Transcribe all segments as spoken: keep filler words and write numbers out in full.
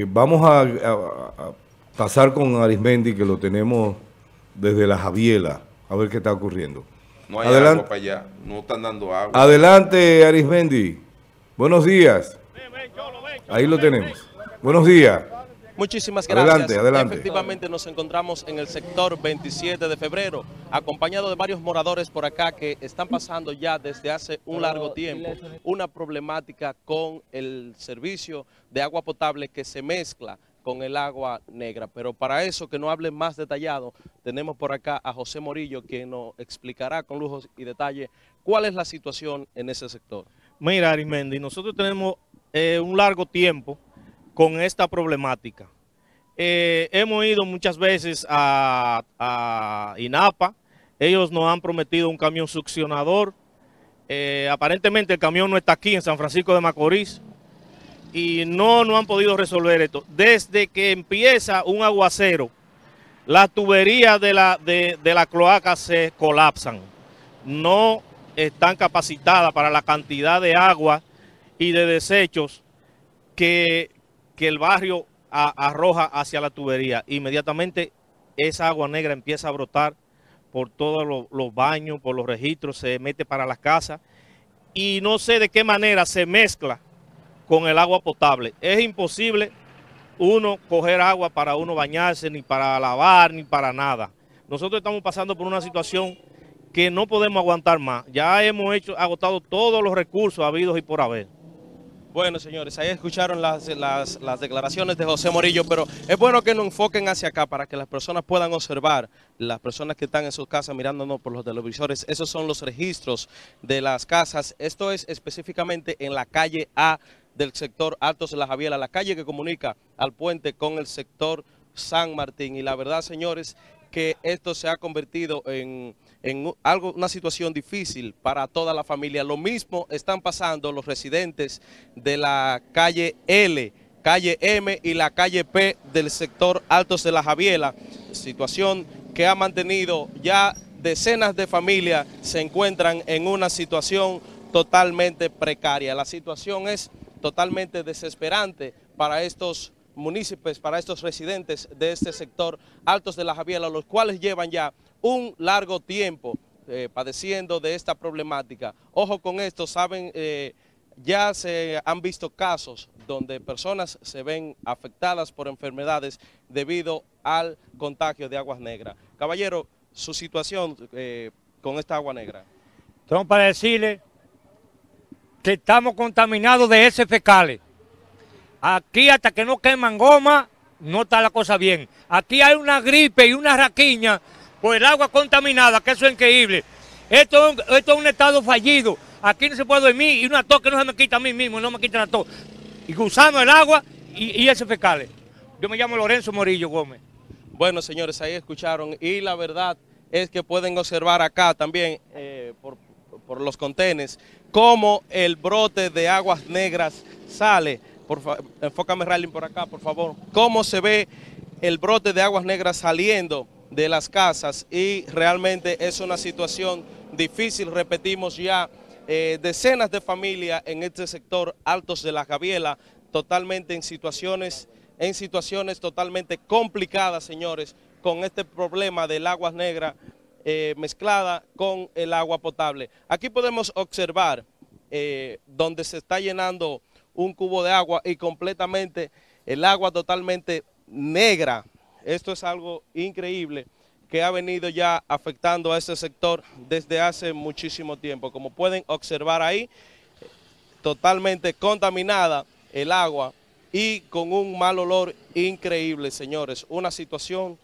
Eh, vamos a, a, a pasar con Arismendi, que lo tenemos desde la Javiela, a ver qué está ocurriendo. No hay Adelante. agua para allá, no están dando agua. Adelante, Arismendi. Buenos días. Ahí lo tenemos. Buenos días. Muchísimas gracias. Adelante, adelante. Efectivamente nos encontramos en el sector veintisiete de febrero, acompañado de varios moradores por acá que están pasando ya desde hace un largo tiempo una problemática con el servicio de agua potable que se mezcla con el agua negra. Pero para eso, que no hable más detallado, tenemos por acá a José Morillo, quien nos explicará con lujo y detalle cuál es la situación en ese sector. Mira, Arismendi, nosotros tenemos eh, un largo tiempo con esta problemática. Eh, hemos ido muchas veces a, a INAPA, ellos nos han prometido un camión succionador, eh, aparentemente el camión no está aquí en San Francisco de Macorís, y no, no han podido resolver esto. Desde que empieza un aguacero, las tuberías de la, de, de la cloaca se colapsan, no están capacitadas para la cantidad de agua y de desechos que... que el barrio a, arroja hacia la tubería. Inmediatamente esa agua negra empieza a brotar por todos los, los baños, por los registros, se mete para las casas y no sé de qué manera se mezcla con el agua potable. Es imposible uno coger agua para uno bañarse, ni para lavar, ni para nada. Nosotros estamos pasando por una situación que no podemos aguantar más. Ya hemos hecho, agotado todos los recursos habidos y por haber. Bueno, señores, ahí escucharon las, las, las declaraciones de José Morillo, pero es bueno que nos enfoquen hacia acá para que las personas puedan observar, las personas que están en sus casas mirándonos por los televisores. Esos son los registros de las casas. Esto es específicamente en la calle A del sector Altos de la Javilla, la calle que comunica al puente con el sector San Martín. Y la verdad, señores, que esto se ha convertido en, en algo, una situación difícil para toda la familia. Lo mismo están pasando los residentes de la calle L, calle M y la calle P del sector Altos de la Javiela, situación que ha mantenido ya decenas de familias se encuentran en una situación totalmente precaria. La situación es totalmente desesperante para estos municipios, para estos residentes de este sector Altos de la Javilla, los cuales llevan ya un largo tiempo eh, padeciendo de esta problemática. Ojo con esto, saben, eh, ya se han visto casos donde personas se ven afectadas por enfermedades debido al contagio de aguas negras. Caballero, su situación eh, con esta agua negra. Tengo para decirle que estamos contaminados de heces fecales. Aquí hasta que no queman goma, no está la cosa bien. Aquí hay una gripe y una raquiña por el agua contaminada, que eso es increíble. Esto, esto es un estado fallido. Aquí no se puede dormir y una tos que no se me quita a mí mismo, no me quita la tos. Y usando el agua y, y esos fecales. Yo me llamo Lorenzo Morillo Gómez. Bueno, señores, ahí escucharon. Y la verdad es que pueden observar acá también, eh, por, por los contenes, cómo el brote de aguas negras sale. Por fa... Enfócame, Raylin, por acá, por favor. Cómo se ve el brote de aguas negras saliendo de las casas y realmente es una situación difícil. Repetimos ya, eh, decenas de familias en este sector Altos de la Javilla, totalmente en situaciones, en situaciones totalmente complicadas, señores, con este problema del agua negra eh, mezclada con el agua potable. Aquí podemos observar eh, donde se está llenando un cubo de agua y completamente el agua totalmente negra. Esto es algo increíble que ha venido ya afectando a este sector desde hace muchísimo tiempo. Como pueden observar ahí, totalmente contaminada el agua y con un mal olor increíble, señores. Una situación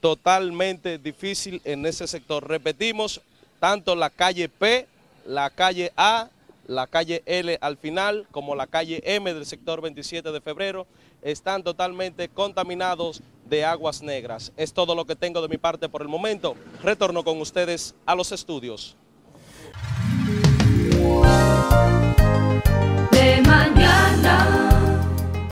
totalmente difícil en ese sector. Repetimos, tanto la calle P, la calle A, la calle L al final, como la calle M del sector veintisiete de febrero, están totalmente contaminados de aguas negras. Es todo lo que tengo de mi parte por el momento. Retorno con ustedes a los estudios.